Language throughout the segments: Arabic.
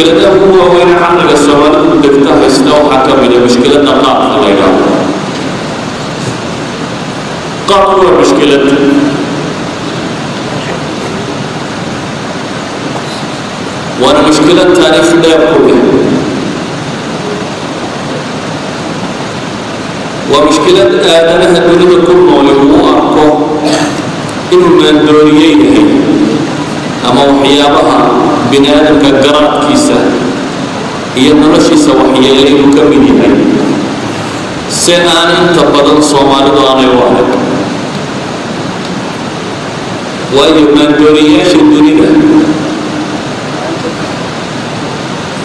مشكلتنا هو وين عندك السؤال تفتح سنوحة كبيرة. مشكلتنا قاطع غيرها قاطع مشكلتنا وانا مشكلة تعرف لا يقوي ومشكلة آدم هدوني بكم ولهو أقوى إنه من دوريين هي أما وحيابها بنادم كجرات كيسة هي نرشيسة وحيالي مكملين هي سنان انتبضن صومالي ضاني واحد وإنه من دورياش الدنيا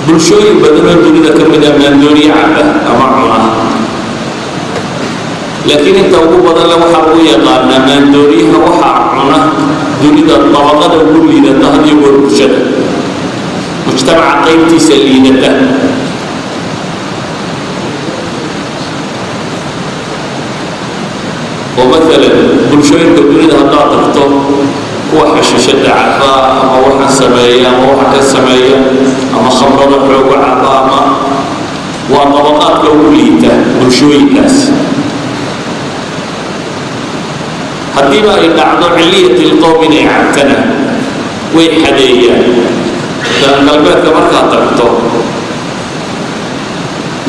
بلشوي بدنا الدنيا كم من الدنيا عبه أمرها لكن التوبة بدل وحوية قالنا من الدنيا وحعنا الدنيا الطاقة الكل إذا تهدي والرشد مجتمع قيمتي سلينته ومثلا بلشوي الدنيا هتعطفته وحش شد عفاء أما وحن سمايا أما وحن سمايا أما خمرنا حلوق عفاء أما والطبقات الأولية بلشوي الناس حتيما إن عضو علية القوم نعمتنا ويحديا لأن قلبات مركا طبطو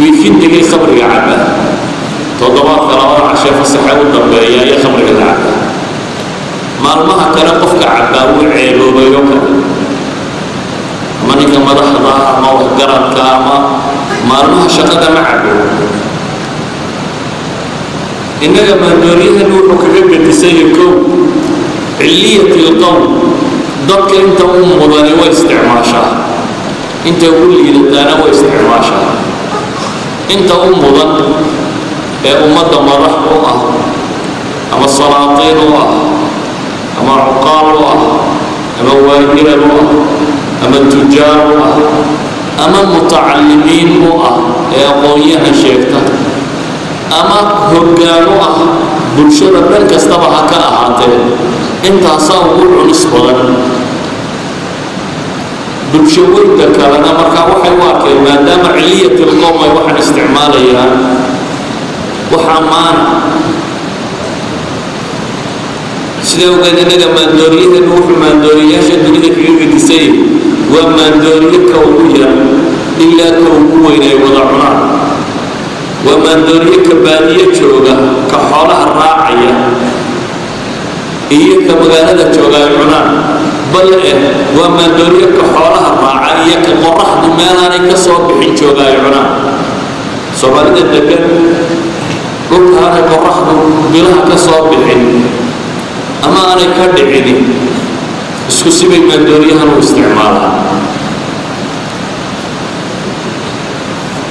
ويفيد لي خبر عفاء تضبط قرار عشان فسحة وطبيعية يا خبر العفاء maalmaha kale qofka cabbaa uu ceeboobayo kale ama ninka madaxda ama waxgaradka ama maalmaha shaqada ma cabbo innaga maandooriyahanu wuxuu kaga gadisaye kow ciliyat ilqowm dadka inta u mudani way isticmaashaa inta ugu liidataana way isticmaashaa inta u mudan ee ummadda madax u ah ama salaatiin u ah أما عقاب أما واجر أما تجار أما متعلمين يا قويها شيخة أما هجان بلشرة بلك استبعها كأهاتي انت أصابوا نسبة بلشوين ذكرنا مركا وحي واكي ما دام علية القوم وحن استعمالها وحمان سلو قد نجا مندوريه نوح مندوريه شد نجا كيوبي تسير ومندوريه كونية إلا كونوه إلى وضعنا ومندوريه كبانية شوغا كحالها الراعية هي كمغالة شوغا يعنا بل ومندوريه كحالها الراعية كمرح دمانا كصوبحين شوغا يعنا صوبالي الدكان قلتها كمرح دمانا كصوبحين أما أنا كدعيني اسكسي بي مندوريها واستعمالها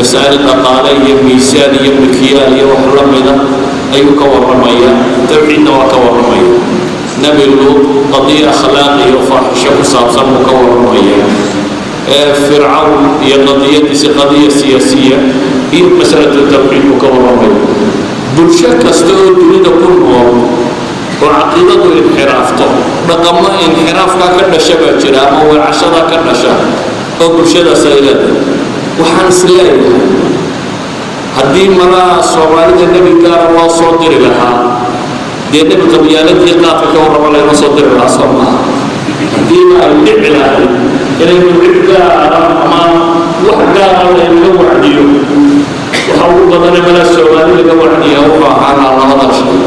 مسائل الأقالية ميسانية مكيالية وحرمنا أيوك ورمية توحيدنا وكورمية نبي اللوط قضية أخلاقية وفاحشة وصابصة وكورمية فرعون هي قضية سياسية هي مسألة التوحيد وكورمية بلشاك استوى الدنيا كلها وعقيدته انحرافته رقم انحرافها كان شبه جرامه والعشرة كان شبه وبلشاك سائلة وحنس لا هذه مرة صومالية النبي كان الله صدر لها دي النبي قبيالتي قافك ورب الله صدر لها صومها هذه اللعب لها إلى المبدع أمام وحدة لأنه وحديه وحاول قضانا من السعودان لك وحديه وفاحان على هذا الشيء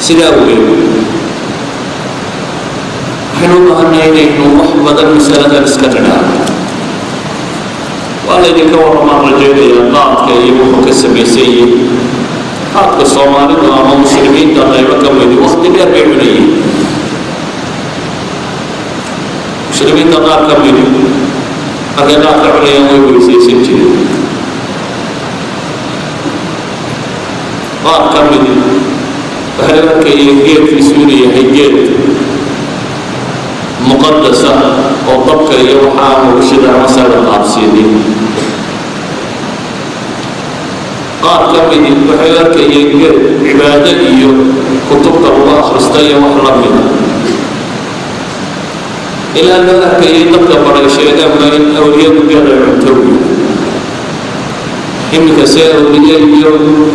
سلاوي حلو أن إليكم وحبدا مسألة نسكتنا وقال لك ورمان رجالي أطلعت كأيه وكسب يسيه حق الصومالي وأمام مسلمين تغيبك ويدي وقت الأربع منيه سلمين تقار كميني هذا دافع اليوم ويسجل ضار كمدي فهلك يجيت في سوريا هيجيت مقدسة وطبق يوحى وشدة مسألة عبسيدي قال كمدي فهلك يجيت عبادة اليوم كتبت الله خرستي وحرمنا إلى أن ذلك يطبق برا الشيطان من أولياء بيضع التوبة إنك سائر بداية اليوم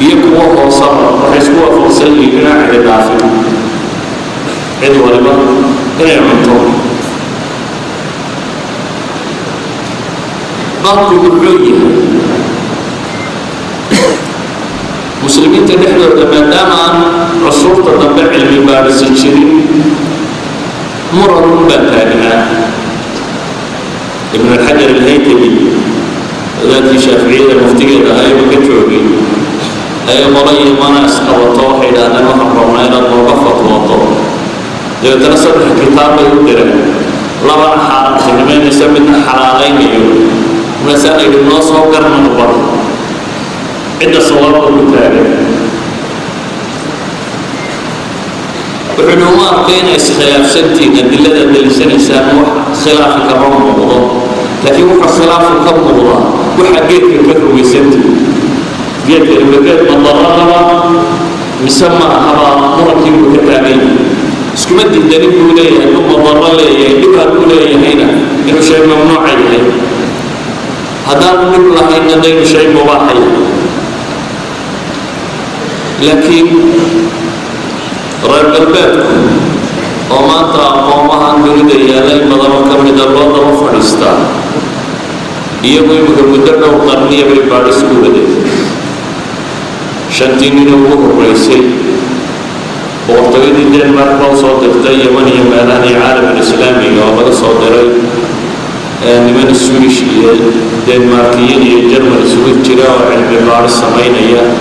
يقوى وصار وحسبوه فصلي بناء على العافية عدوى لبعض نعم الطول ضغط بالعية مسلمين تنحضر لما دام عن عصور تطبع المبارس الشريف مرر باتانها ابن الحجر الهيثمي ذات الشافعية المفتقدة هاي وكتوبي هاي مريم أنا أسأل التوحيد أنا محرمنا إلى المرفق والطوحيد لو تنسل الكتاب يدرك لبعض حال خدمين يسمينا حلالين يقول ونسأل الناس وقر من البر عند الصواب المتالي علماء بين الخلاف سنتين الدلالة للسنة سامح خلاف الكرم والضم لكن وحى خلاف الكرم والضم وحى بيت الكرم وسنتين بيت المكان مضررة مسمى أهراء مركب وكتابين اسكمت الدليل بولية أنه مضررة ليه لبها بولية هنا إنه شيء ممنوع عليه هذا نقول لها إن دين شيء مباحي لكن رب الباب وما ترى ما عندنا ديالي مدام كم ندبر دم فرستا يبغي مكمدنا وقرني يبغي بارس كوردي شنتيني نوبه بريسي وقتي دي الدنمارك وصوت التي يمن يماني عالم الإسلامي وبعد صوت رأي نمن السويش الدنماركيين يجرم السويش جراء علم بارس سمين أيام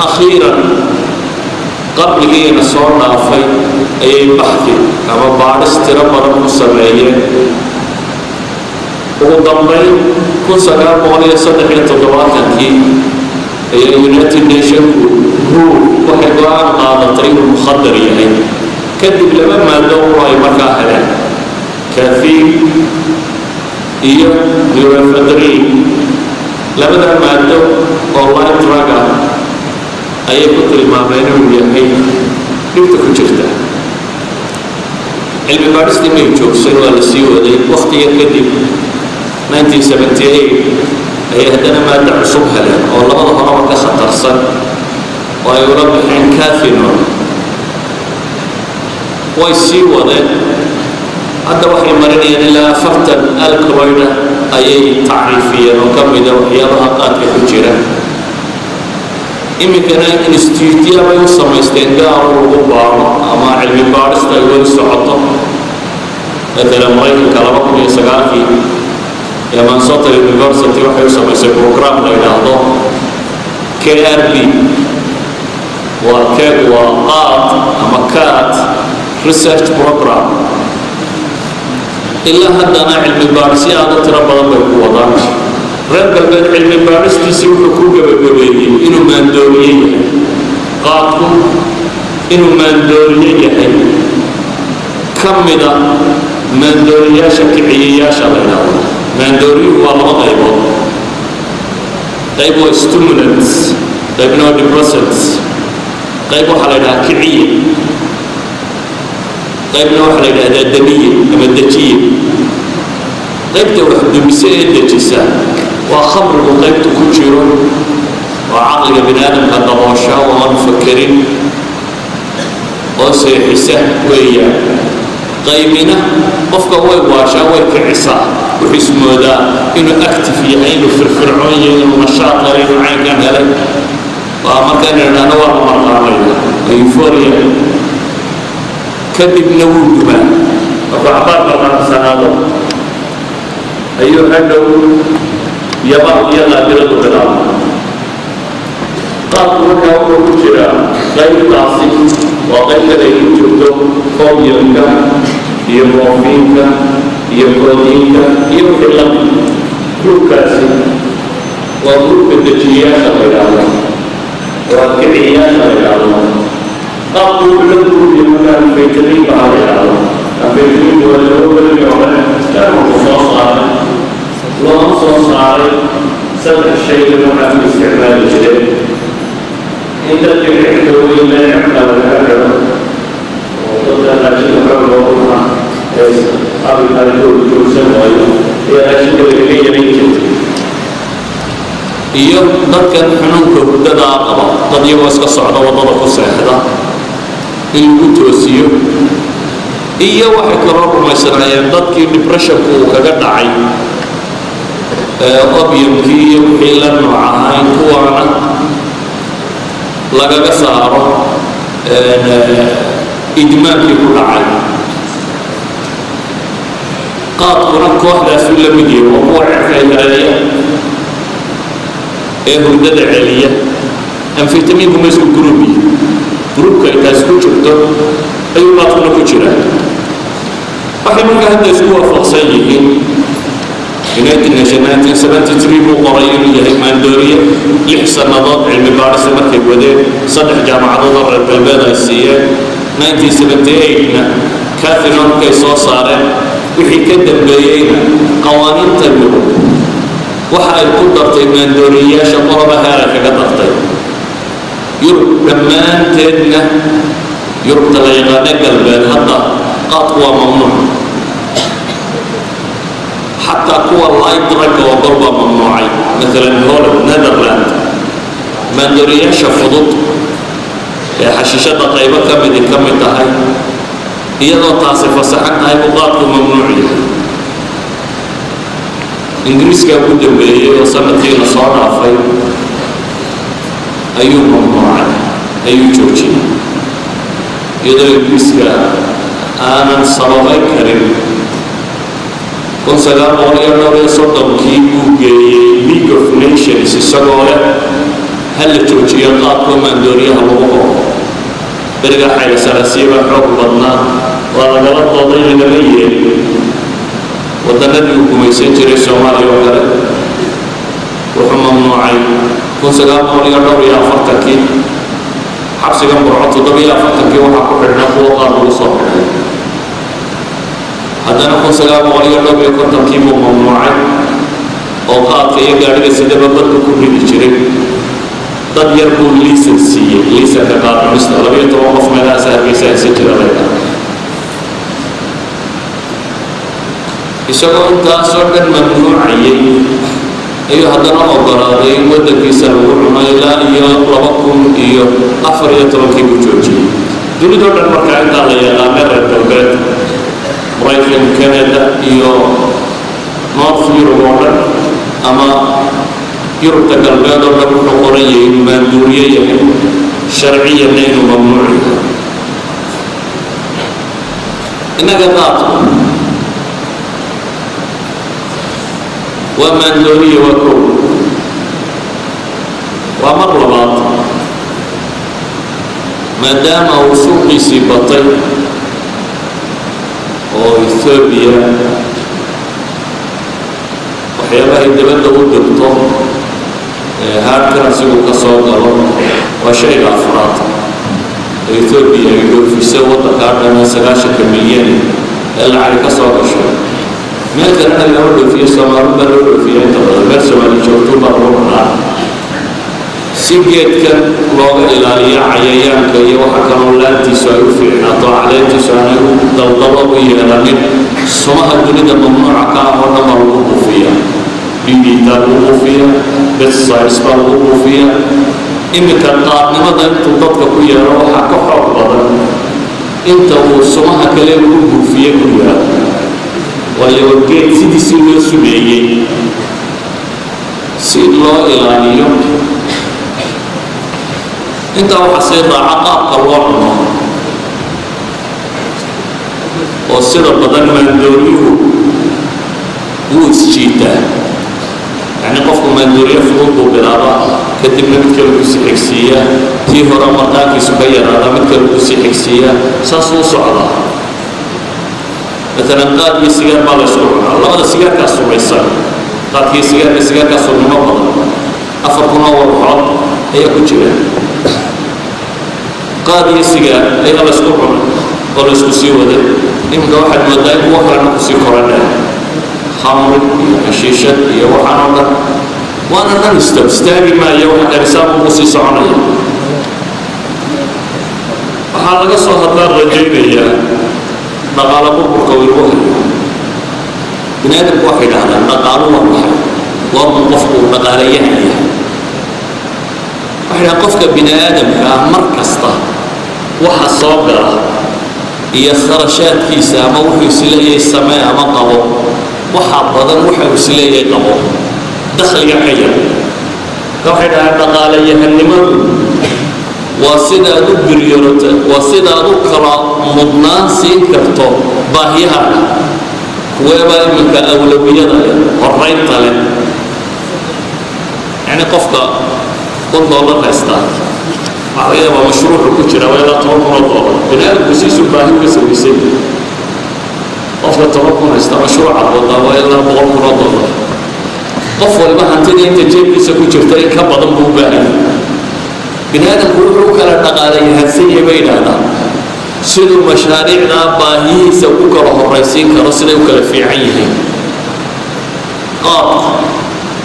أخيرا قبل أن الصورة أفاي أي بحث أما بعد استرام رب السمعية وضمي كل سنة مغلية صدق التضوات كي أي يونايتد نيشن هو وحدوان على طريق المخدر يعني كذب لما ما دوروا أي مكاهلة كافي إيه يوافدرين لما ما دوروا والله تراجع أي قتل ما بينهم يحيي نبت كجرته علم بارس دي ميجور سنوى لسيوة دي وقت يكدب 1978 أي هدنا ما دعصبها لها والله الله ربك خطر صن ويربح عن كافر ويسيوة دي عند وحي مرني أن لا أفرتن الكوينة أي تعريفية وكم دوحيضها قد يحجرها إمكان إنستيتيا ويسمى استنداء وغبار أما علم بارس تقول سعطة مثلا مريكا كالبقم يسقافي يمن سطر اليونيفرسيتي وحيسمى سبروغرام لإلهضة كأربي وكاد وقات أما كات ريسيرش بروغرام إلا هدنا علم بارس يعادة ربما بقوة رب البدع المبارس تسير حقوق ببويه إنه من دوريه قاطه إنه من دوريه كم دا من دوريه شكعيه شغلنا من دوريه والله غيبه غيبه استمنت غيبه نوع ديبرسنت غيبه حلقها كعيه غيبه نوع حلقها دادمية أما الدجية غيبته وحده مسيئة الدجيسة وخمر وقيبت كجر وعقل بنادم قد ضوشا ومفكرين وسيحسه ويا قيمنا قفك هو يباشا ويكعصا وحسمه دا إنه أكتف يعينه في الفرعونية ونشاط غريب عين كان هلك ومكان لنا نور مرقامي ويفوريا كذب نور دمان وبعضاء مرقام سنادو أيها الأدو يلا بلد بلد قالوا لنا أقول كلا غير تعصيب وغير ليل جدهم قوم يمكن يوفيك يقضيك يغفر لك كرسي وضرب الدجيات غير الله والكبريات غير الله قبل بلده بمكان في جديد غير الله أبيتين والجنوب اليومين كان مصاص عليه ومصاص عليه سبع الشيء المهم باستعمال الجديد عند الجميع دولي لا يعمل الأكبر وضد الأجل الحرم أبي الأرجل جلسة وغيره يا أشد الإلية من جديد إيوه ضدك حنوك ضد عقبة ضد يوسك الصعدة وضدك الصعدة إيوه توسيو إيوه واحد كرار ما يسرعي ضدك نبرشك وكذا عين أبيم كي يحيلا معاين كوانا لقى قصارة إدماك كل عين قاط ورك واحدة سولة مدير وقوع عفاية عليها هرداد عالية أنفيتامين هم يسكو جروبي جروبك يتاسكو جبتو أي باطلنا كجرة واحد منك هذا يسكوها فقصيين بنات النجمات سبات تريبو قريين يهيمان دورية يحسن نضاط علم بارسة مركب ودين صدح جامعة ضرر البلبانة السيئة 1978 كاثر نورك يسوى صارع وحي كدب بيئينا قوانين تبلغ وحاي قدرت من دورية شطربها لك قدرتي يرب كمان تدنا يرب تليغا نقل بين هذا قطوة ممنوع حتى قوى الله يدرك وضربة ممنوعين مثلا هولند نذرلاند من دورية شفضت حشيشات طيبة كم دي كم تهي يدو تعصف سحقها يبقاته ممنوعين إنجليز كان قد بيه وصمتين صار عفاي أيو ممنوع أيو جوجي يدري إنجليز كان أنا صلوغي كريم كون سلام وريانا ويصدر كيبو جيه ليج اوف نيشنز السلوغي هل جوجي يطلق ومن دوريها وغوغو برقا حيا سلاسيبا حب بضنا وغلط وضيغ نبيه ودنبي وكميسين جري السومالي وغيره وحمم نوعين كون سقام أولي الروري أفرتكي حبسي قم برعطي ضبي أفرتكي وحاكو حرنا خوضا بلصور هدنا كون سقام أولي الروري كنت كيمو ممنوعين وقات كي يقعد السدبة ضد كل الجري ضد يربو ليسنسية ليسا كقاطع مصر لبي يتوقف ملاسة بيسا يسجل عليها isagoo taasoo dhan mamnuuciyay ayuu haddana ogolaaday waddankiisa lagu cuno ilaa iyo 2014 ku joojiyay dunida oo dhan markaa intaa la yeelaamee reer galbeed maraykan kanada iyo north europe oo dhan ama yurubta galbeed oo dhan wuxuu qoran yahay maanduuriye yahay sharciyana inuu mamnuuc yahay innaga qaadto ومن دوري وكل ومر لباطل ما دام وسوقي سبطي أو إثيوبيا وحيابها الدبادة والدكتور هارد كرنسيبو كصوغلو وشيء أفراد إثيوبيا يقول في سوطة كاردنا سلاشة كميين العالي كصوغل شوي ماذا أنا الأول في السماء ربما الأول في أنت بس ما نشوفه بروحنا سيجد كان لغة إلى عيان كي وحكم لا تساوي في عطاء لا تساوي ضوضوا يهرمين سماء الدنيا ممنوع كأمر مرغوب فيها بيبي ترغوب فيها بس سايس مرغوب فيها إن كان طاعنا ماذا تطبق ويا روحك كحر بدر أنت وسماء كلام مرغوب فيها كلها ويوجد سيدي سيدي سيدي سيد الله إلهي انت وحسيطة عقاب الورمة والسيدة بدل من دوريه ووز جيتا يعني قفكم من دوريه فروضه بالعراء كتب نمتك الكسي حكسية تيه رمضاكي سبيرا نمتك الكسي حكسية ساسوس عراء مثلا قال السجار ما يسوق الله هذا السجار كسر يسار قال هي السجار كسر ما بقى أفرقنا والحرب هي كتيرة قال هي السجار أي هذا يسوق قال يسوق سيوده نمد واحد مداي وآخر نقصي قرنا خمر عشيشة يوحنا وأنا نستبستعمل ما يوحنا رسالة مصي صعنية حالا قصوا هذا الرجيم يا نقالوا بقول واحد بنادم واحد هذا نقالوا واحد وهم قفوا نقاليه إحنا قفك بنادم كمركزته وحصابره هي خرشات كيسة موحي سلية السماء مقبو وحبضا موحي سلية قبو دخل يحيى واحد هذا نقاليه النمر وسيدا دبريرت وسيدا دكرا مضنا سين كرتو باهيها ويبا منك أولوية والرين طالب يعني قفقة قل دولار نستاك وعليها ومشروع الكتير ويلا طرقنا الدولار بناء الكسيس الباهي بسوي سين قفقة طرقنا نستاك مشروع الوضع ويلا طرقنا الدولار قفقة لما هنتيني انت جيب لسا كتير تريك هبضا مباهي بنادم كله كلا تقاليه هسيه بين هذا سلو مشاريعنا باهي سووك راه الرئيسين كرسله وكلا في عينه قاط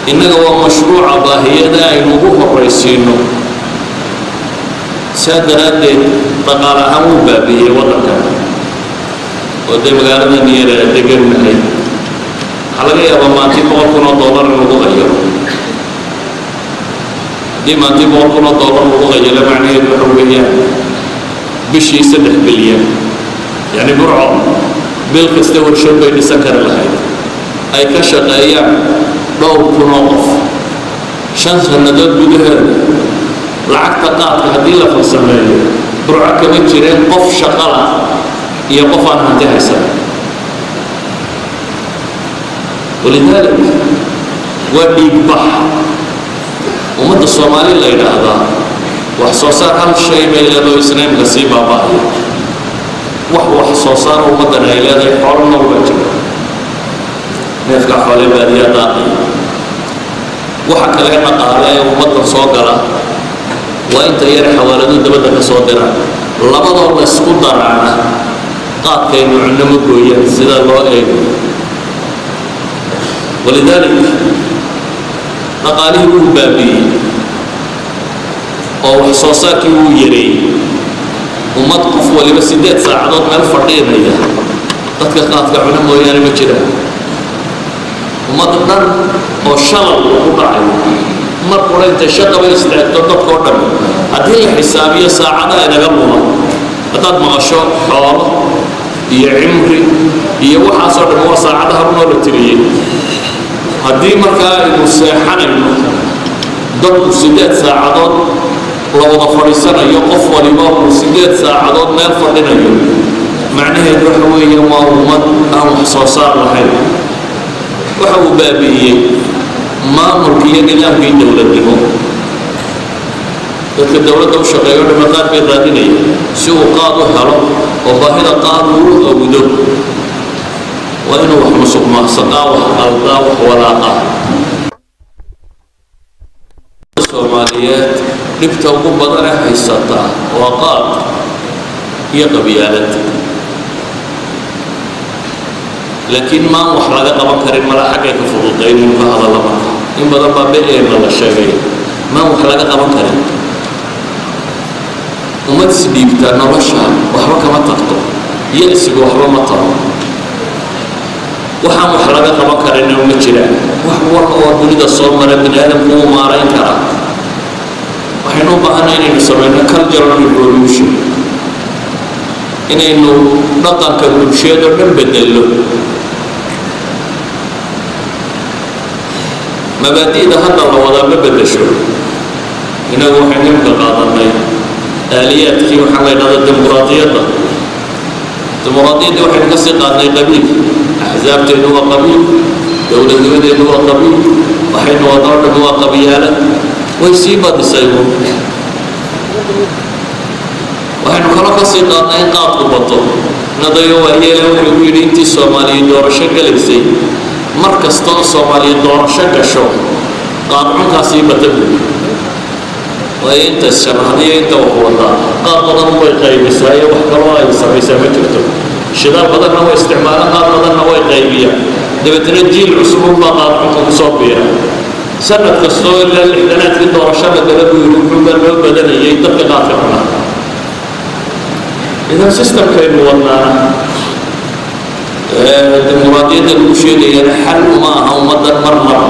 إنه هو مشروع باهي ده ينوبه الرئيسينه سادرات تقالها مبابيه وضعها وده مقالنا نيره دقير منه على غير ما تبغى كنا دولار نوضعه لما تبغى كنا دولار وغير معناه الحرية بشي 7 بليون يعني برعة بالقسط والشرب اللي سكر الحياة أي كشغ أيام دور كناقف شنخ الندوات بدهر لعقت قاعد هديلة في السماية برعة كمان جيران قف شغلة يقف عنها تهسا ولذلك ودي بحر ومدى الصومالي اللي هذا وحصوصار هل الشيء ما إلا دو إسنين غسيبا باهي وحو حصوصار ومدى نايلة دي حرم نوبة نفقع حوالي بادية داقي وحكا لعما قهلاء ومدى صوقرة وإنت يرح والدو دبدا كصوقرة لبدا الله سقدر عنه قاد كينو عنمك وينزل الله إيه ولذلك نقاله بابي أو حصاصاته يري ومد قفوة لما 6 ساعات من الفردين هي تتكت قاطع عنه وياني مجرى ومد نر أو شغل وقطعه مر قولين تشغل ويستعد تردد قردم هذه الحسابية ساعدها إلى قبلها أتاد مغشو حوال هي عمري هي وحاصر دموع ساعدها من التريين هذه مركا المساحة ضرب 6 ساعات لو ضفر السنة يقف ولباب 6 ساعات ما يرفع لنا اليوم معناها الرحوية ومرمت أو حصاصات الحين وحو بابية ما ملكية لله في دولتهم لكن دولتهم شقيون مقال في ذاتنا سوء قاضوا حرم وظاهرة قاضوا أو دول وإنه وحنا صبما سقاوه ألقاوه ولاقاه الصوماليات نبتوا ببضرة حيصتها وقال هي قبيالتي لكن ما وحنا لقى مكر الملا حقيقة فضلتين من هذا لبقى إن بضربا بئي من الشافعي ما وحنا لقى مكر وما تسديبتا نرشها وحرك ما تقطع يأسك وحرك ما تقطع waxaan wax laga qaban karin uma jiraan wax walba oo dunida soo mara bini'aadamku uu maarayn karaa waxaynu u baahannahay inaynu samayno cultural revolution inaynu dhaqanka bulshada oo dhan bedelno mabaadi'da hadda la wadaa ma bedesho inagu waxaynu ka qaadanay aaliyaadkii waxaa la yidhahdaa dimuqraadiyadda dimuqraadiyadda waxaynu kasii qaadnay qabiil أحزاب تنوى قبيل دولة دولة تنوى قبيل وحين وضعنا تنوى قبيالا ويسيبا تسيبا وحين خلق السيطان أين قاطبته نضيوا هي لهم يقولين تسو Somali doorasho galaysay markastoo Somali doorasho gasho qaabkaasi badalay وأنت الشرعية توهوضا قاضنا هو الغيبي سايا وحكروا يسمي سامي تكتب شدار بدنا هو استعمالها قاضنا هو الغيبية دبتنا الجيل عصب الله قاضنا صوبيا سنة كسور للإعلانات في الدورشة بدلوا يروحون بالمال بدنية يطبق عفقنا إذا سيستم كيف وضعنا ديمقراطية الوشيدية حل معها ومدى مرمر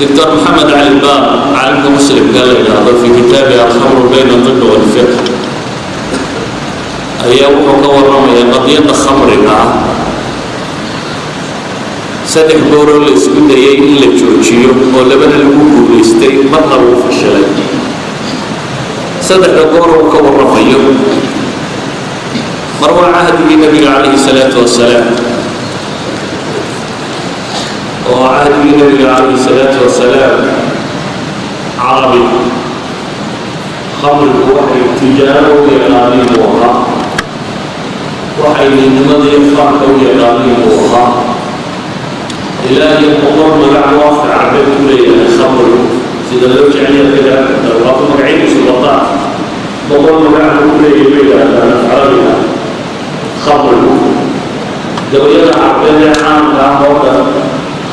دكتور محمد علي الباب عالم مسلم قال لنا في كتابه الخمر بين الظل والفقه ايام وكورم يا قضيه الخمر معه صدق دور الاسكن دي ان لجوجيو ولا بن الوجود يستي مره وفشل صدق دور وكورم يوم مروه عهد النبي عليه الصلاه والسلام وعاد النبي عليه الصلاة والسلام عربي خمر وحي تجاره ويقالين وخا وحي للمضي الخمر ويقالين وخا إلهي القمر ملعب وافع عبد كلية الخمر سيدا لو جعلية الكلام الرقم العين سلطات قمر ملعب كلية بيلا نفعلها خمر لو يلعب بين عام لعبوك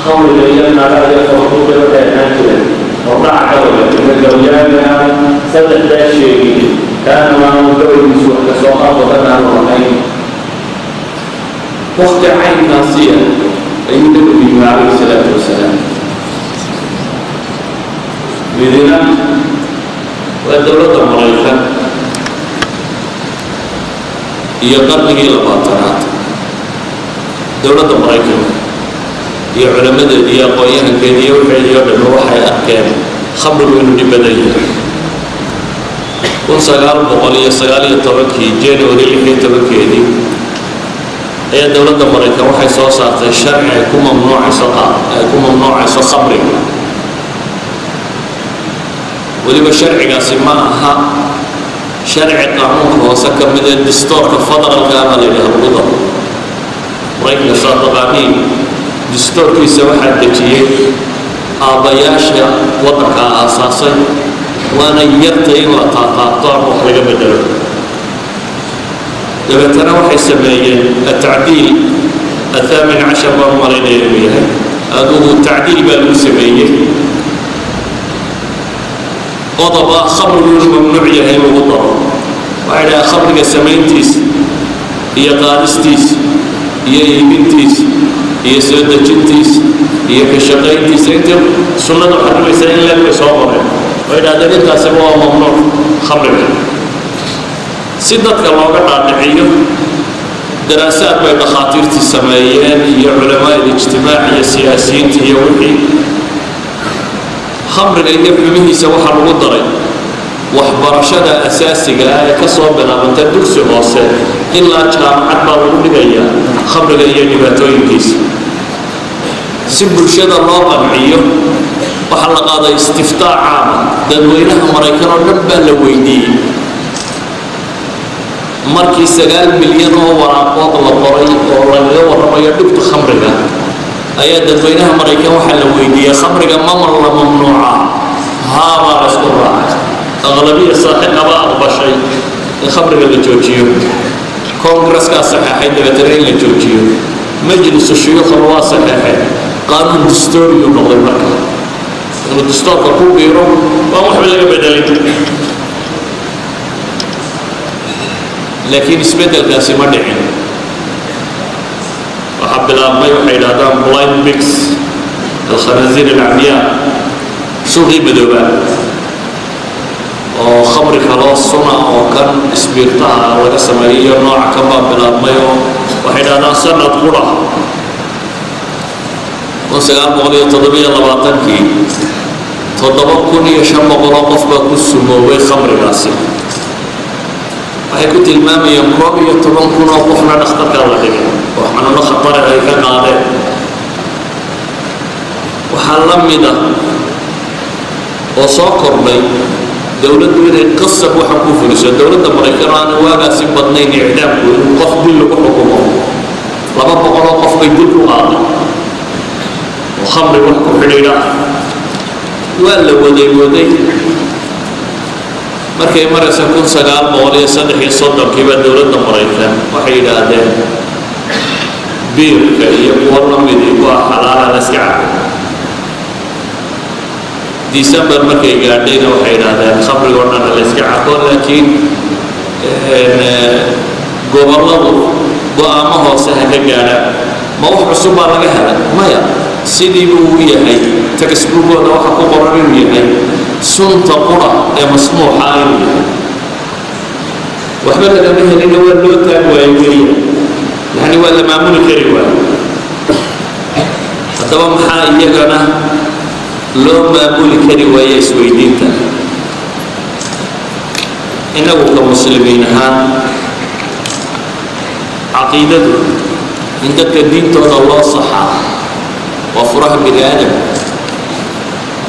خول ليلنا لا يفرق بين أهله وضع حوله من ليلنا سدد لا شيء كان ما نقول سوء سوء وضنا الرحيم وقت عين ناصية عند النبي عليه الصلاة والسلام بذنا والدولة مريخة يقرنه إلى باطنات دولة مريخة يا علماء يا قويين كذي وفعلي وبنو واحد أحكام خبر منو نبدأه ونصقال بقالية صقالية تركي جاني وريلي في تركي دي هي دولة أمريكا واحد صوصات الشرع يكون ممنوع صقا يكون ممنوع صخبر ولما الشرع قاسمها شرع قانون وسكر من الدستور كفضل الكامل اللي هبوضه وريكنا صار قانين دستور في سواحد دجية أبياشة وضعها أساسا وأنا يرتئي وأتعطى محرقة بدلو لبتنا وحي سمايا التعديل الثامن عشر مرمرين يوميها أدوه التعديل بألو سمايا قضباء خبر ممنوعية هي وضع وعلى خبرك سمينتيس هي قادستيس هي إيمنتيس هي سيدة جنتيس هي كشقين تيسيتم سنة الحرم يسأل الله بصوره وإذا ذلك تسموها ممنوع خمره سيدة كالوغة العلمية دراسات بين خاطير السمايين هي علماء الاجتماع هي سياسيين هي وحي خمر الإنجاب به سوى حرم الضري وحبرشد أساسي قال كصوب بنا من تدوكس غوصة إلا جامعة مرون لغاية خمر لغاية نباتوين كيس سبب الشد الرابع معيه وحلق هذا استفتاء عام دلوينه مريكنا نبه لويدي مركي سقال مليون وراقوات الضري ورنجا ورمي يدوكت خمرها أياد دلوينه مريكنا وحلويدي خمرها ممر ممنوعة هذا رسول الله أغلبية صاحبنا بعض شيء الخبر للجوجيو كونغرس كصحيحين لبترين للجوجيو مجلس الشيوخ الواسع قانون دستوري ونقل المكان الدستور كقوب يروم ومحمد لك بدلين لكن اسمه القاسي مدعين وحب الأمي وحيد آدم بلايند بيكس الخنازير العمياء سوري بدوبان وخمر خلاص صنع وكان اسبيرتها وكسمائية نوع كباب بلا ميو وحينانا سنة قرى ونسيقان مغلية تضبية لباطنكي تضبكني يشم قرى قفبة كسم وخمر ناسي وحيكوت المامي يمرابي يتبنكنا وقفنا نخترك الرحيم وحنا نخطر عليك قادر وحلم ده وصاكر بي دولة من القصة وحكو فلسة دولة مريكان أنا واقع سبطنين إعدامكم وقفض اللي وحكمهم لما بقرأ قفض يقول قاضي وخمر وحكم حليلا ولا ودي مركي مرسا كون سقال مولي صدح يصدق كيبا دولة مريكان وحيدا أدين بيرك يقول رميدي وحلالا لسعبه ديسمبر مركي قاعدين وحيرادين خبري ورنا لسكي عطول لكن قبرنا بقامه سهل قاعدة ما وحب السبار لقاها ما يا سيدي بوية هاي تكسبوه لو حقو قررين يهي سنطة قرى مسموحة عيني وحبنا لأنه لأنه لو تاقوا يوليه يعني ولا معمول كريوان طبعا محايا يقنا لو ما أقول كرواية سويدينتا إنه كمسلمين هان عقيدة عندك الدين تود الله صحة وفرح بالآدم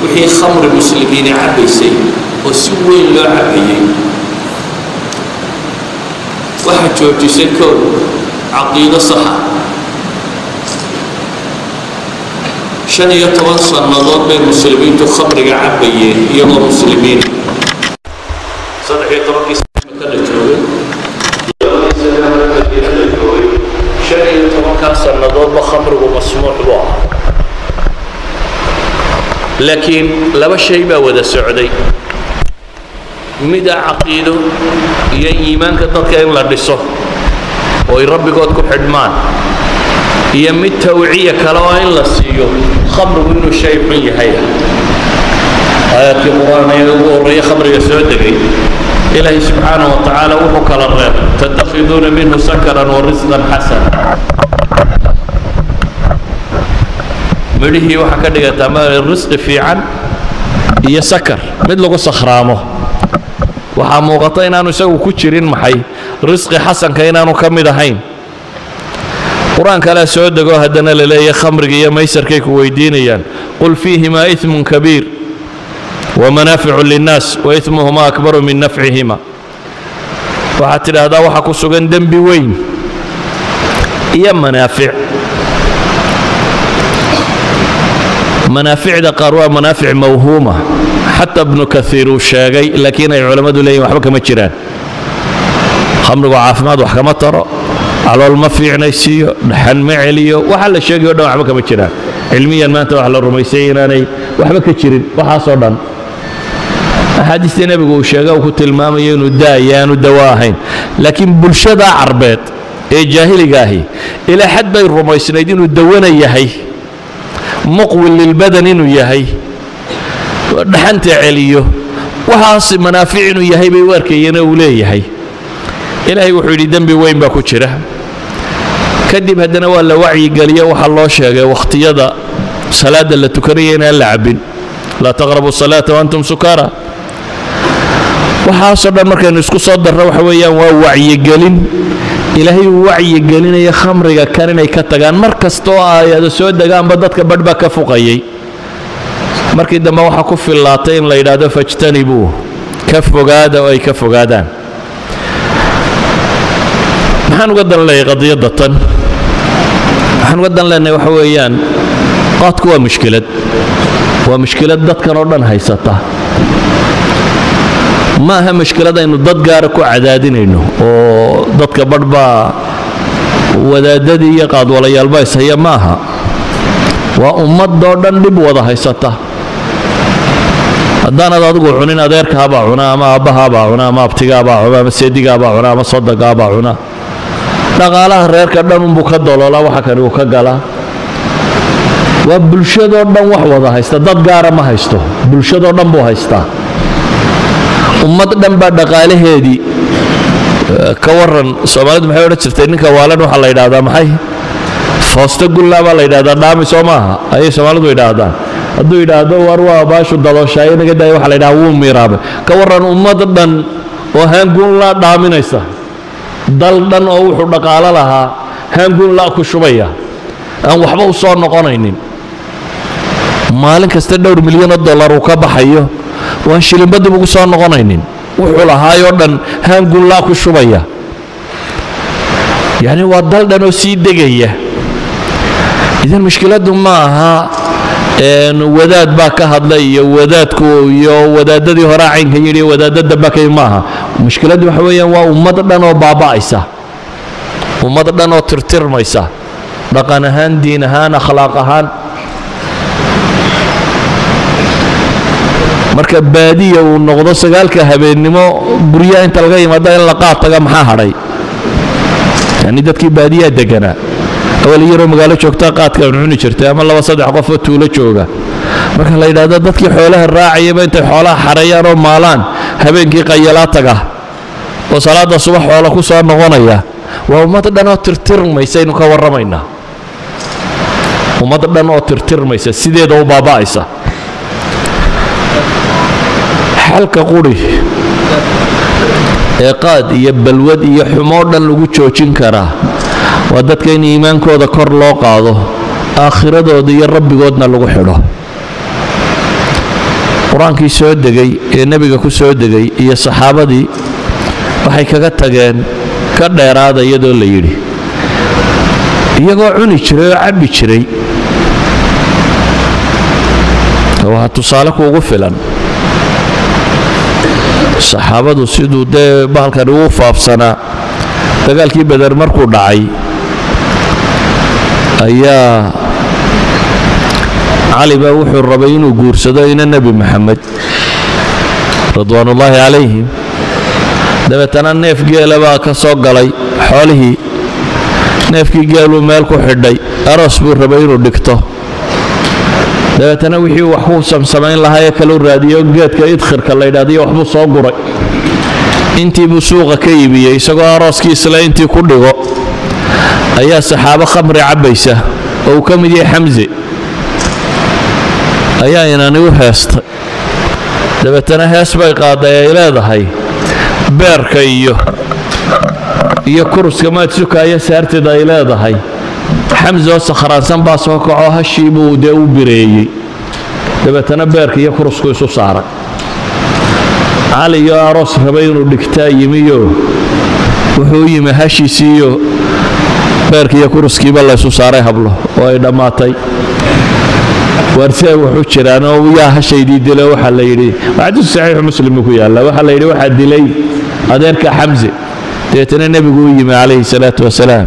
وحي خمر المسلمين عبيسي وسوي لا عبيين واحد جوجي سكر عقيدة صحة شان يتوصل نظام بين المسلمين تخمر عبيه يضر المسلمين صدق يتركي سلامة الجوي شان يتوصل نظام خمر ومسموح واحد لكن لما شيء ما وذا السعودي مدى عقيده يأيمان كتركي إلا بصه ويربي قدكم حدمان يمد توعية كلاوين للسيو خمر منه الشيء من يحيى آيات القرآن يقول خمر يسعدني إلهي سبحانه وتعالى وحك للرب تتخذون منه سكرا ورزقا حسنا مليه وحكا يتمار الرزق في عن يسكر مثل صخرامه وحموغطين أنه سوى كتشرين محي رزق حسن كينانو كمد هين قرآن كلا سعود دقو هدنا للأي خمر يا ميسر كيك ويدينيا قل فيهما إثم كبير ومنافع للناس وإثمهما أكبر من نفعهما وحتى هذا وحكو سجن دنبي وين يا منافع دا قاروا منافع موهومة حتى ابن كثير وشاقي لكن العلماء دولي وحبك ما تشيران خمر وعافماد وحكمات ترى على المفيع نسيه نحن معليه وحلا شيء يودنا وحبك بتشرين علميا ما أنت على الرميسيين أنا وحبك بتشرين وحصلنا أحاديث النبي وشجع وكت الماميين والدايان والدواهين لكن بالشدة عربات الجاهل جاهي إلى حد بين الرميسيين والدوانا يهي مقوي للبدن ويهي نحن تعليه وحاص منافعين ويهي بيوركينا ولا يهي إلهي وحولي دنبي وين باكو تشره كدب هدنا ولا وعي قاليا وحالله شاقا واختياضا صلاة اللي تكرينا اللعبين لا تغربوا الصلاة وأنتم سكارى وحاصل مركز نسكو صدر روح ويا ووعي قالين إلهي وعي قالين يا خمري كارينا يكتاقان مركز طوى يا سود دقان بدتك بدبك فوقي مركز دما وحكو في اللاتين لا يرادوا فاجتنبوه كفوا قادا وأي كفوا قادان waxaan uga dan leeyahay qadiyada tan waxaan uga dan leenahay waxa weeyaan qaadku waa mushkilad dadkan oo dhan haysata ma aha mushkilad aynu dad gaar ku cadaadinayno oo dadka badba wadaadadii iyo qaadwalayaalba isaya maaha waa ummad oo dhan dib wada haysata haddaan adigu cunin adeerkaaba cuna ama aabahaaba cuna ama abtigaaba cuna ama seedigaaba cuna ama soddagaaba cuna dhaqaalaha reerka dhan uu ka dolola waxa kan uu ka gala wa bulshada dhan wax wada haysta dad gaar ah ma haysto bulshada dhan buu haysta ummad dhan ba dhaqaalaheedii ka waran Soomaalidu maxay oran jirtay ninka waalan waxa la yiraahdaa maxay foosta gullaaba la yiraahdaa dhaami Soomaha ay Soomaalidu yiraahdaan hadduu yiraahdo war waa baashu daloshay inaga day waxa la yiraahdaa wuu miiraabay ka waran ummad dhan oo haanguun la dhaaminaysa dal dhan oo wuxuu dhaqaalo lahaa haanguun la ku shubaya aan waxba u soo noqonaynin maalin kasta dhowr milyan oo dollar uu ka baxayo وان شيل بدي بقصان نغنينين وحلا هاي أردن هم قل لا كشوبية يعني وادل دنو سيد دقية إذا المشكلة دماها إن وداد باك هذلي وداد كو يو وداد ذي هراعين هيري وداد ذي باك يماها مشكلة دم حويا ومدر دنو بابا إسا ومدر دنو ترتر ما إسا لقنا هان دين هان أخلاق هان marka baadiya uu noqdo sagaalka habeenimo guriya inta laga yimaado in la qaataga maxaa haray yani dadkii baadiya degana awal yiro magaalo joogta qaadka cunni jirtay ama laba saddex qof oo tuulo jooga marka la yiraahdo dadkii xoolaha raaciyaba inta xoolaha xarayaan oo maalaan habeenkii qayla taga oo salaada subax xoolo ku soo noqonaya waa ummad dhan oo tirtirmaysa inuu ka waramayna ummad dhan oo tirtirmaysa sideeda oo baabaaysa halka quri ee qaad iyo balwad iyo xumo dhan lagu joojin kara waa dadka in iimaankooda kor loo qaado aakhiradooda iyo rabbigoodna lagu xidho quraankii soo degay ee nabiga ku soo degay iyo saxaabadii waxay kaga tageen ka dheeraada iyadoo la yiri iyagoo cuni jiray oo cabbi jiray waa tusaale kugu filan saxaabadu sidoo dee bahalkan uu faafsana dagaalkii Badar markuu dhacay ayaa Ali ba wuxuu rabay inuu guursado in Nabi Muhammad radwanullahi alayhi dabatan neef geel baa ka soo galay xoolihii neefkii geelu meel ku xidhay aroos buu rabay inuu dhigto dabatan wixii wax uu samsamayn lahaa kala raadiyo geedka idkhirka la yiraahdo waxbu soo guray intii buu suuqa ka iibiyay isagoo arooskiisa la intii ku dhigo ayaa saxaabo khamri cabaysa oo ka mid yahay Hamza ayaa inaan u heestay dabatan hees bay qaaday leedahay beerka iyo kurska ma sukaya saartida ay leedahay حمزة وصخرانسان باسوكو هشي بودو بريي دبتنا بيرك يا كروسكو يسو صارا علي يا روس هبينو دكتاي يميو وحوي مهشي سيو بيرك يا كروسكي بالله يسو صارا هبلو وإذا ماتي وارثي وحوشيرانا ويا هشي دي دلو وحليري بعد الصحيح مسلم ويا الله وحليري واحد دلي هذاك حمزة ديتنا النبي يقول عليه الصلاة والسلام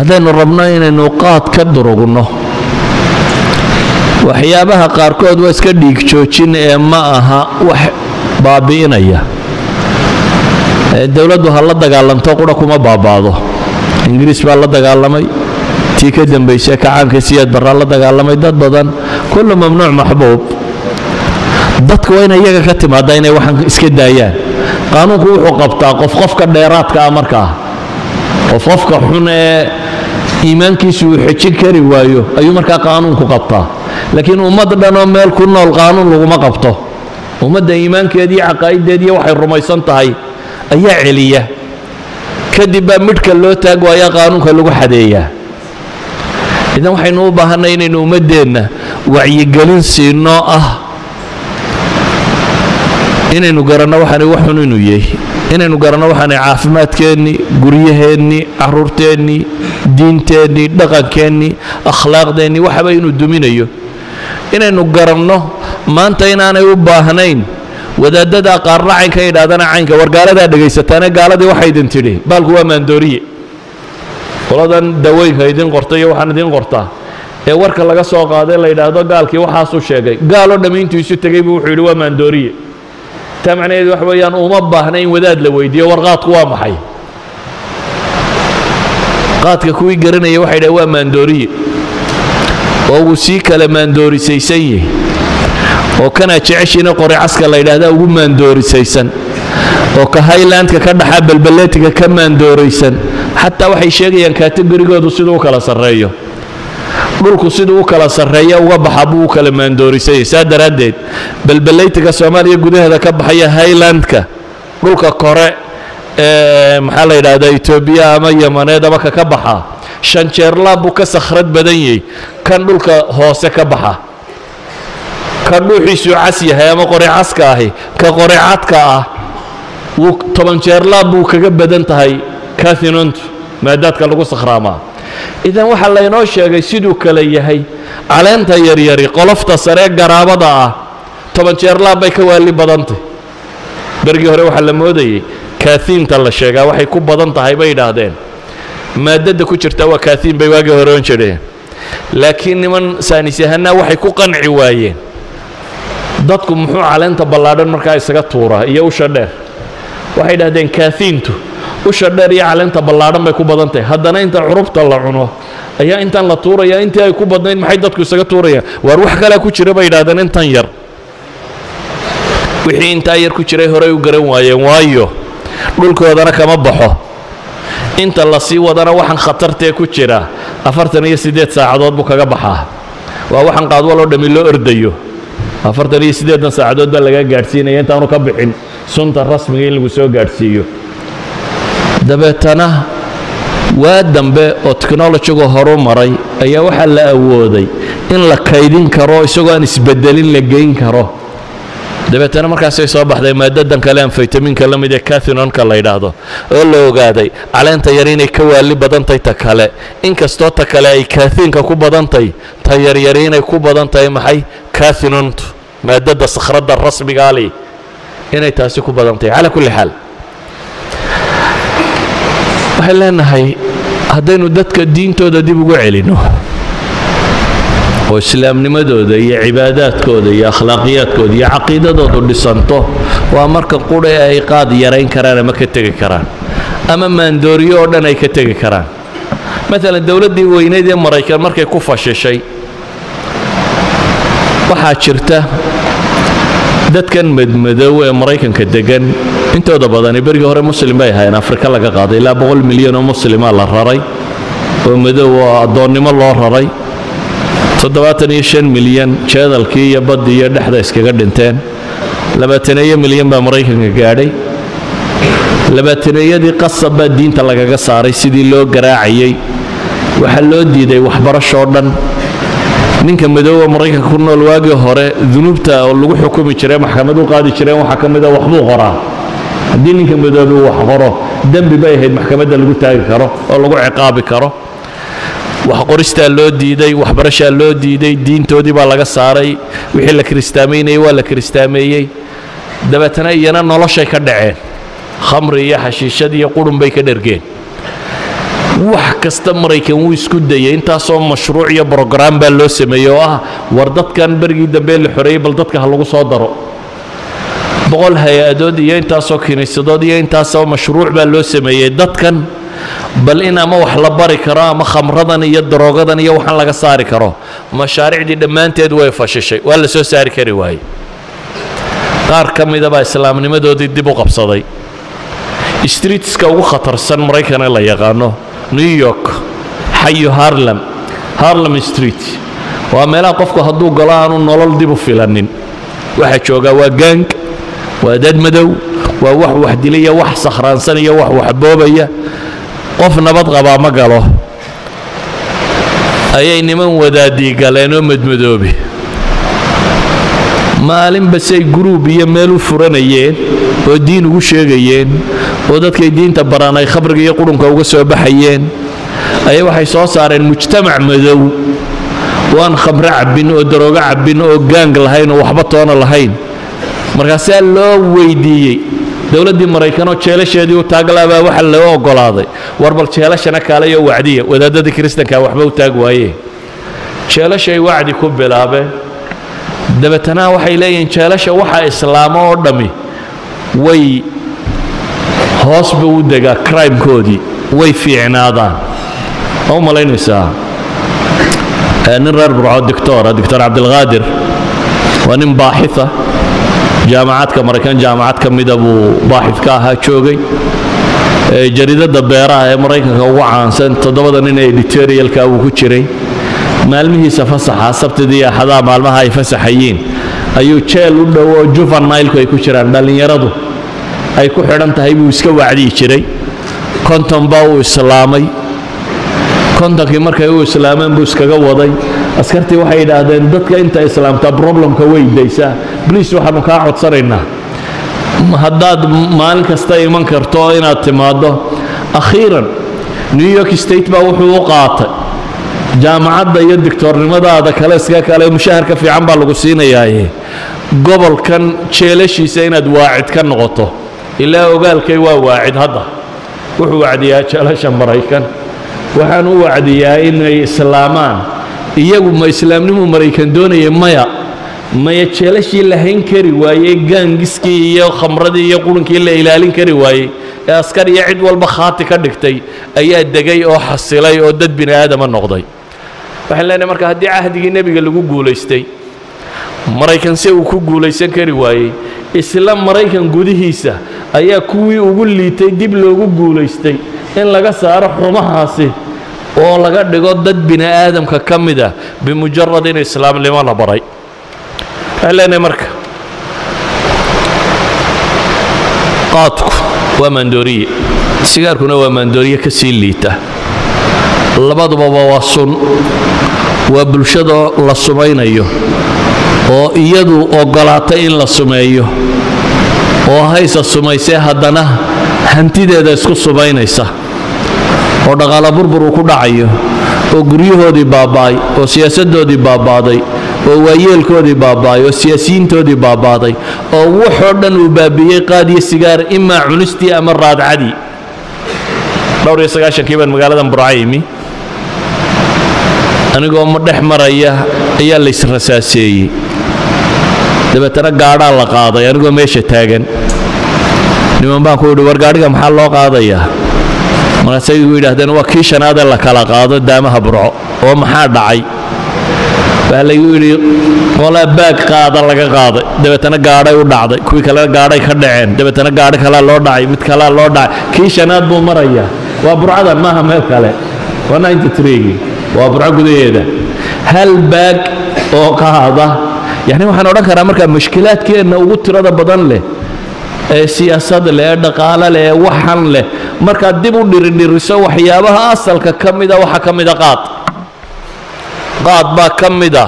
هذين ربنا إن نقاط كدروا قلنا وحيابها قاركود واسكديك تشوتشين ماها وح بابين أيه الدولة ده الله دجالم تقولكوا ما باباضه إنجليز بالله دجالم أي تيكدم بيشك عام كسياد برا الله دجالم أي ضد بدن كل ممنوع محبوب ضد كوين أيه كتم هذين واحد اسكدايان قانون كوه قبطة قفقف كديرات كأمركها وفوفك حنا إيمان كيسو حتشكري وايو أيوم ركع قانون كقطع لكن أمضى لنا مال كنا القانون لو ما قبطه أمضى إيمان كذي عقائد ذي وحي الرميسان تاعي أي علية كذبة متكلو تاج ويا قانون كلو حدية إذا وحي نوبه هنا إن أمضينا وعي جلنا سيناء إن نجرنا وحنا وحنا نويه inaynu garano waxaan caafimaadkeeni guriyaheeni aruurteeni diinteeni dhaqankeeni akhlaaqdeeni waxba inuu duminayo inaynu garano maanta inaanay u baahnayn wadaadada qarraac ka idhaadana caynka wargaalada dhageysatana gaaladii waxay idin tiri baalku waa maandooriye qoladan daweeyay idin qortay waxaan idin qortaa ee warka laga soo qaaday la yiraahdo gaalkii waxa soo sheegay gaalo dhamaantiisu tagay buu wuxuu yiri waa maandooriye تمعني وحويان ومباهنين وداد لويدي ورغات قوام حي قاتك كوي قرن يا وحيد وماندوري ووسيك لماندوري سيسيه وكان جعشنا قرى عسكر ليلة ومن دوري سيسن وكهايلاند ككان حب البلات كمان دوري سن حتى وحي شيء كاتب بريقود صدوق على سرية مركو صدوق على سرية وبحبوك لمن دوري سيس هذا ردد بالبلات كسوماليا جود هذا كبحية هايلاند كمركو قرى محل ليلة إثيوبيا ما يمنى ده بكبحة شنشرلا بوك صخرة بدني كان مركو هوس كبحة كنوحيسو عسيها يا ما قري عسكاهي كقري عتكاه وطبعا شرلاب وكجبد انت هاي كاثن انت مادات كالقص خرامة إذا وحلا ينوش يا جيسيدو كلي هاي على انت يريري قلفت سريع جرابة ضاعة طبعا شرلاب بيكوالي بدنتي برجي هري وحلا مودي كاثين تلا شجع وحي كوب بدنت هاي بيد هذين مادات كوتشر توا كاثين بيواجه هرون شريه لكن من سانسيهنا وحي كوقن عوايين dadku muxuu caleenta ballaadan marka isaga tuura iyo usha dheer waxay dhahdeen kaafiintu usha dheer iyo caleenta ballaadan bay ku badan tahay haddana inta curubta la cuno ayaa intan la tuuraya intii ay ku badnayd maxay dadku isaga tuuraya war wax kale ku jira bay dhahdeen intan yar wixii inta yar ku jiray hore u garan waayeen waayo dhulkoodana kama baxo inta la sii wadana waxan khatartee ku jira 48 saacadood buu kaga baxaa waa waxan qaad walo dhami loo ordayo afartan iyo sideedan saacadood baa laga gaarsiinaya intaanu ka bixin sunta rasmiga in lagu soo gaarsiiyo dabeetana waa dambe oo technology-ga horumaray ayaa waxaa la awooday in la kaydin karo isagoo aan isbedelin la geyn karo dabeetana markaas ay soo baxday maadadan kale aan faytamiinka la mid ee cathinonka la yidhaahdo oo la ogaaday caleenta yar inay ka waali badantay ta kale inkastoo ta kale ay cathinka ku badantay ta yar yar inay ku badantay maxay cathinontu مادة الصخرة الرسمي قالي هنا يتاسكوا بدنتي على كل حال وحلنا هاي هدينو دتك الدين تودا دي بقوا علينو وإسلام نمدودا يا عبادات كودا يا أخلاقيات كودا يا عقيدة دودا اللي صنطو وأمرك قولي يا إيقاد يرين كرانا ما كتجي كران أما من دوريو لنا يكتجي كران مثلا الدولة دي وينادي مريكا مركا يكوفاش شيء waxaa jirta dadkan madmadow ee Mareykanka degan intooda badan bariga hore muslim bay ahaayeen Afrika laga qaaday ilaa 100 milyan oo muslima la raray oo madow adoonnimo loo raray 75 milyan jeedalkii iyo badii iyo dhaxda iskaga dhinteen 20 milyan baa Mareykanka gaadhay 20 qasab baa diinta lagaga saaray sidii loo garaaciyay waxa loo diiday waxbarasho dhan ninka madow Mareykanka ku nool waagii hore dunubta oo lagu xukumi jiray maxkamad u qaadi jireen waxa kamid ah waxbu qoraa hadii ninka madow wax qoro dambi bay ahayd maxkamadda lagu taagi karo oo lagu ciqaabi karo wax qorista loo diiday waxbarasho loo diiday diintoodii baa laga saaray wixii la kristaameeyay waa la kristaameeyay dabeetana iyana noloshay ka dhaceen khamri iyo xashiishad iyo qurun bay ka dhergeen wax kasta Mareykan uu isku dayay intaas oo mashruuc iyo program baa loo sameeyo ah war dadkan barigi dambe la xoreeyay bal dadka ha lagu soo daro boqol hay-adood iyo intaas oo kiniisadood iyo intaas oo mashruuc baa loo sameeyay dadkan bal in ama wax la bari karo ama khamradan iyo daroogadan iyo waxan laga saari karo mashaariicdii dhamaanteed way fashishay waa la soo saari kari waayay qaar ka mid ah islaamnimadoodii dib u qabsaday streetska ugu khatarsan Mareykan la yaqaano نيو يورك حي هارلم هارلم ستريت وملا قفكو هدو قلانو نولل ديبو فيلانين واحد شوغا وقانك وداد مدو ووح وحدلية وح صخران سنية وح وحبوبية قف نبض غبا مقالو اي نمن ودادي قالينو مدمدوبي maalin basay group iyo meel u furanayeen oo diin ugu sheegayeen oo dadkay diinta baranay khabriga iyo qurunka uga soo baxayeen ay waxay soo saareen mujtamac madow waan khamra cabin oo darooga cabin oo gaang lahayn oo waxba toona lahayn markaas loo weydiiyay dawladda Mareykan oo jeelasheedii u taaglaaba waxa loo ogolaaday warbal jeelashana kale iyo wacdiye wadaadada kristanka waxba u taag waayay jeelashay wacdi ku bilaabay dabeetana waxay leeyeen jeelasha waxa islaamo oo dhami way hoos buu daga crime koodi way fiicnaadaan oo malaynaysa aan rar burco doctor Abdul Qadir وأنم باحثة جامعات كمريكان جامعات كميد أبو باحث كاها شوقي جريدة دبيرة مريكان كوعان سنت تضبط أن إديتوريال كابو كشري مالمه سفسحة سبت دي حدا مالمها يفسحيين أيو تشيل ودو جوفان مايلكو يكشران دالين يردو أي كحران تهيبو يسكو عدي شري كنتم باو إسلامي كنتك مركا يو إسلامي بوسكا وضي askartii waxay yiraahdeen dadka inta islaamta problemka way daysaa please waxaanu ka codsanaynaa haddaad maalin kasta iman karto inaad timaado akhiiran New York State baa wuxuu u qaatay jaamacadda iyo doctornimadaada kale iska kale mushaharka fiican baa lagu siinayaa gobolkan jeelashiisa inaad waacid ka noqoto ilaa ogaalkay waa waacid hadda wuxuu wacdiyaa jeelasha Mareykan waxaan u wacdiyaa inay islaamaan iyagu ma islaamnimo Mareykan doonaya maya jeelashii la hayn kari waayay gaangiskii iyo khamradii iyo qulankii la ilaalin kari waayay ee askar iyo cid walba khaati ka dhigtay ayaa degay oo xasilay oo dad bini aadam ah noqday waxaan leenahay marka haddii ahdigii nabiga lagu guuleystay Mareykan si uu ku guuleysan kari waayay isla Mareykan gudihiisa ayaa kuwii ugu liitay dib loogu guuleystay in laga saaro xurumahaasi oo laga dhigo dad bini aadamka kamida bimujarrad in islaamnimo la baray halana marka qaadku waa mandoriye sigaarkuna waa mandoriye ka sii liita labaduba waa sun waa bulshada la sumaynayo oo iyadu ogolaatay in la sumeeyo oo haysa sumaysay haddana hantideeda isku sumaynaysa oo dhaqaale burbur ku dhacayo oo guriyahoodii baabaay oo siyaasadoodii baabaaday oo waayeelkoodii baabaay oo siyaasiintoodii baabaaday oo wuxuu dhan u baabiyay qaadiyo sigaar ima cunusti ama raadcadi dhowr iyo sagaashankii baan magaaladan Burcaymi anigoo ma dhex maraya ayaa la is rasaaseeyay dabeetana gaadhaa la qaaday anigoo meesha taagan niman baan ku yidhi war gaadhiga maxaa loo qaadayaa marasay ugu yiraahdeen waa kii shanaad la kala qaado daamaha burco oo maxaa dhacay baa la yiri qola baag qaada laga qaaday dabeetana gaadhay u dhacday kuwi kale gaadhay ka dhaceen dabeetana gaadhay kale loo dhacay mid kale loo dhacay kii shanaad buu maraya waa burcada maaha meel kale waa 93 waa burco gudaheeda hal baag oo qaada yani waxaan oran karaa marka mushkilaadkeena ugu tirada badan leh ee siyaasad leh dhaqaale leh waxan leh marka dib u dhiridhiriso waxyaabaha asalka kamida waxa kamida qaad ba kamida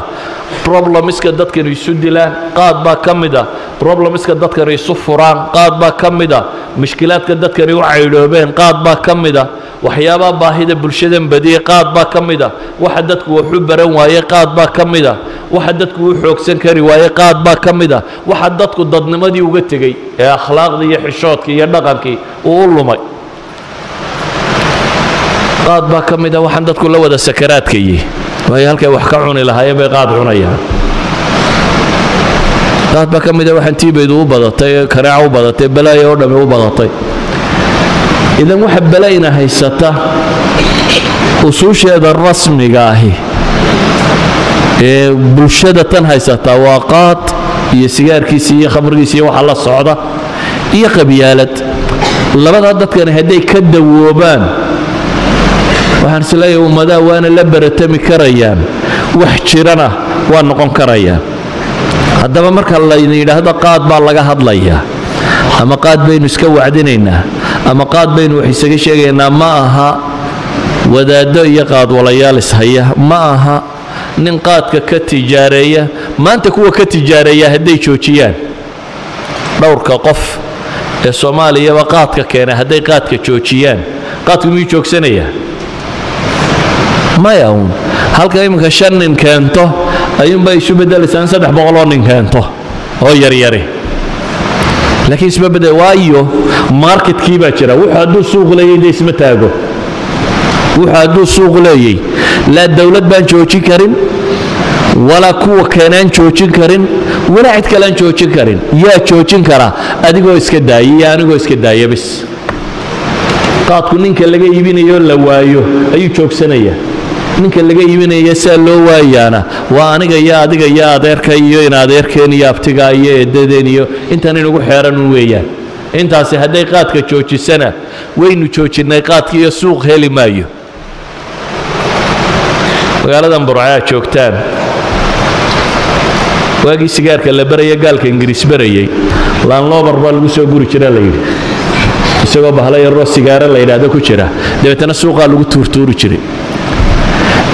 problemiska dadka isu dilaan qaad ba kamida problemiska dadka isu furaan qaad ba kamida mushkilaadka dadka ay u cayloobeen qaad ba kamida waxyaabaha baahida bulshadan badiye qaad ba kamida waxa dadku wuxuu baran waaye qaad ba kamida waxa dadku wuxuu xoogsan kari waaye qaad ba kamida waxa dadku dadnimadii uga tagay ee akhlaaqdii iyo xishoodkii iyo dhaqankii uu lumay قاد باكم إذا واحد دت كل واحد السكرات كيه وهي هالك وحكعون إلى هاي بقاد عناية قاد باكم إذا واحد تي بيدو بضتي كرعو بضتي بلا يورد مو بضتي إذا واحد بلاينا هاي ستة وسوش هذا الرسم نجاهي بوشدة تنهاي ستة وقات يسيار كيسية خمر كيسية وحلا الصعدة يقبيالت لما دت كان هدي كده وبان waxaan salaay umada waana la baratami karayaan wax jirana waa noqon karayaan hadaba marka la yiraahdo qaad baa laga hadlayaa ama qaad baynu iska wacdinaynaa ama qaad baynu wax isaga sheegaynaa ma aha wadaado iyo qaad walayaal ishaya ma aha nin qaadka ka tijaareeya maanta kuwa ka tijaareeya haday joojiyaan dhowrka qof ee Soomaaliya ba qaadka keenay haday qaadka joojiyaan qaadku miyuu joogsanaya ما يوم هل كاين كشن كانته أيوم بايشو بدأ لسان سدح بغلون كانته هو يري لكن اسمه بدأ وايو ماركت كيبا ترى وحدو سوق لي دي اسمه تاجو وحدو سوق لي لا الدولة بان شوشي كريم ولا كو كانان شوشي كريم ولا عد كلان شوشي كريم يا شوشي كرا أديكو اسكداي يا أنكو اسكداي بس قاعد كونين كلاجي يبين يقول لوايو أيو شوك سنة ninka laga iibinaya saa loo waayaana waa aniga iyo adiga iyo adeerka iyo in adeerkeen iyo abtiga iyo eedadeen iyo intaan inagu xeeran weeyaan intaasi hadday qaadka joojisana waynu joojinay qaadka iyo suuq heli maayo magaaladan burcaa joogtaan waagii sigaarka la baraya gaalka ingiriis barayay laanloobar baa lagu soo guri jira la yidhi isagoo bahala yaroo sigaara la yidhaahdo ku jira dabeetana suuqaa lagu tuurtuuri jiray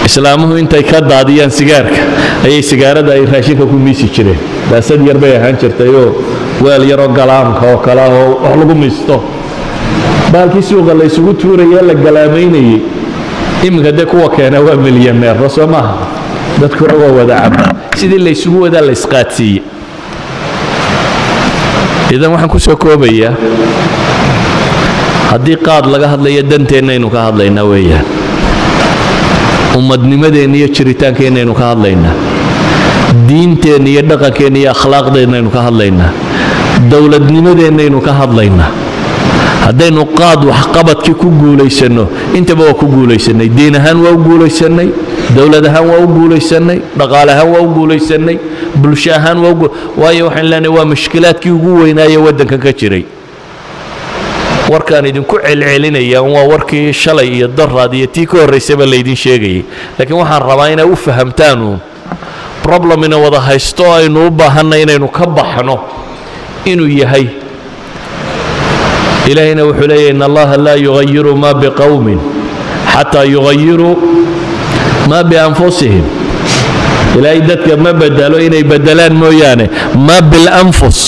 islaamuhu intay ka daadiyaan sigaarka ayay sigaarada ay raashinka ku miisi jireen daasad yar bay ahaan jirtayoo weel yaroo galaamka oo kale oo wax lagu miisto baalkii suuqa la isugu tuurayee la galaamaynayay iminka dee kuwa keena waa milyaneerba soo maaha dadkuna waa wada caba sidii la isugu wadaa la isqaadsiiyey idan waxaan kusoo koobayaa haddii qaad laga hadlayo danteennaynu ka hadlaynaa weeyaan ummadnimadeenna iyo jiritaankeennaynu ka hadlaynaa diinteenna iyo dhaqankeenna iyo akhlaaqdeennaynu ka hadlaynaa dowladnimadeennaynu ka hadlaynaa haddaynu qaad waxqabadkii ku guulaysanno intaba waa ku guulaysanay diin ahaan waa u guulaysanay dowlad ahaan waa u guulaysanay dhaqaale ahaan waa u guulaysanay bulsho ahaan waayo waxaan leenahay waa mushkilaadkii ugu weynaayee waddankan ka jiray warkaan idinku celcelinaya waa warkii shalay iyo daraad iyo tii ka horreysaba laydin sheegayay laakiin waxaan rabaa inay u fahamtaan problemina wada haysto aynu u baahanay inaynu ka baxno inuu yahay إلهنا وحليه إن الله لا يغير ما بقوم حتى يغيروا ما بأنفسهم إلهي دتك ما بدلوا إن يبدلان مويانه ما بالأنفس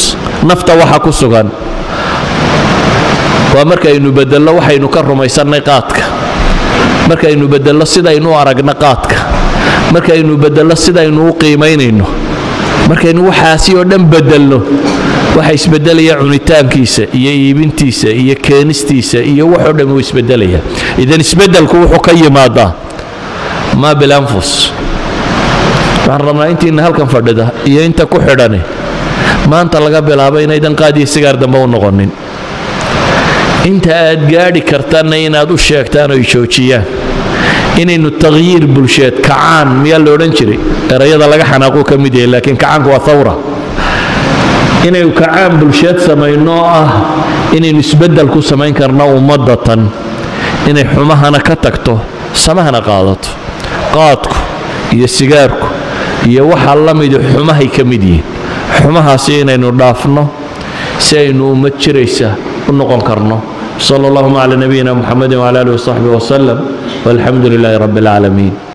نفط وحكوا سكان ومرك إنه بدل وحي نكرم يسر نقاطك مرك إنه بدل الصدا إنه عرق نقاطك مرك إنه بدل الصدا إنه قيمين إنه مرك إنه حاسي ودم بدله waxay isbedelaya cunitaankiisa iyo iibintiisa iyo keenistiisa iyo wax oo dhan uu isbedelaya idan isbedelku wuxuu ka yimaadaa ma bil anfus barama intina halkan fadhida iyo inta ku xidhan maanta laga bilaabay inaydan qaadiyo sigaar dambe u noqonin inta aad gaari kartaan inaad u sheegtaan oo joojiyaan inaynu tagyiir bulsheed kacaan miyaa loo dhan jiray erayada laga xanaaqo ka mid yahay laakiin kacaanku waa thawra inay kacaan bulsheed samayno ah inaynu isbeddel ku samayn karno ummadatan inay xumahana ka tagto samahana qaadato qaadku iyo sigaarku iyo waxa la mid ah xumahay ka mid yihiin xumahaasi inaynu dhaafno si aynu ummad jiraysa u noqon karno sallallahu alayhi wa sallam ala nabiyina muhammadin wa ala alihi wa sahbihi wa sallam walhamdulillahi rabbil alamin